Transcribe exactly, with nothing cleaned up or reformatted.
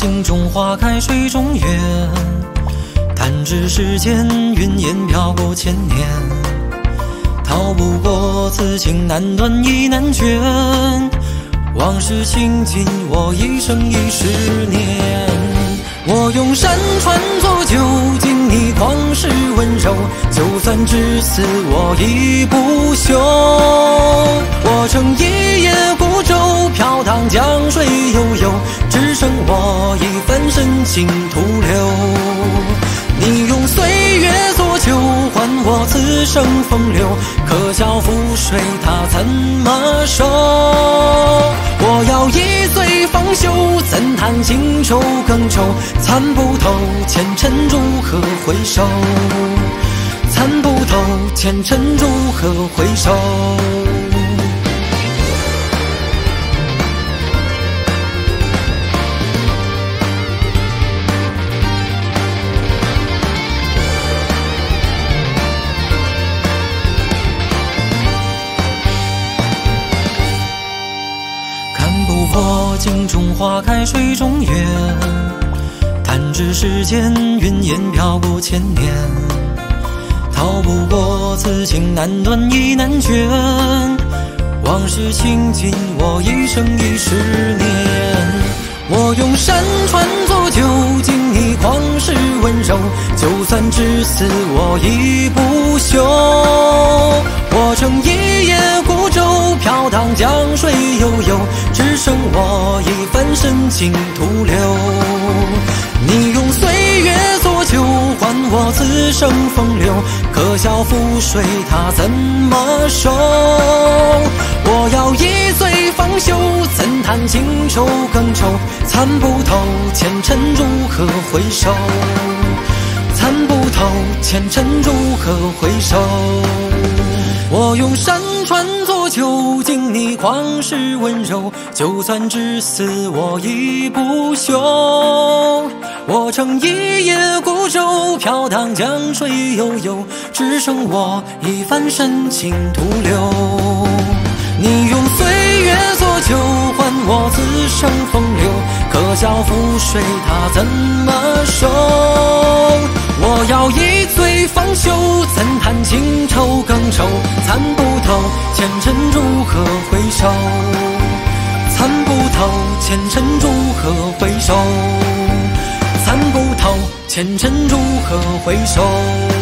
镜中花开水中月，弹指世间云烟飘过千年。逃不过此情难断亦难绝，往事倾尽我一生一十年。我用山川做酒，敬你旷世温柔，就算至死我亦不休。我乘一叶孤舟，飘荡江水悠悠，只剩我一番深情徒留。你用岁月做酒，换我此生风流，可笑覆水它怎么收？我要一醉方休，怎叹情愁更愁？参不透前尘如何回首？参不透前尘如何回首？我镜中花开水中月，弹指世间云烟飘过千年。逃不过此情难断亦难绝，往事倾尽我一生一十年。我用山川做酒，敬你旷世温柔，就算至死我亦不休。我乘一叶孤舟，飘荡江水悠悠，只剩我一番深情徒留。你用岁月做酒，换我此生风流，可笑覆水它怎么收？我要一醉方休，怎叹情愁更愁？参不透前尘如何回首？参不透前尘如何回首？我用山川做酒，敬你旷世温柔，就算至死我亦不休。我乘一叶孤舟，飘荡江水悠悠，只剩我一番深情徒留。你用岁月做酒，换我此生风流，可笑覆水它怎么收？我要一醉方休，怎叹情愁更愁？参不透前尘如何回首？参不透前尘如何回首？参不透前尘如何回首？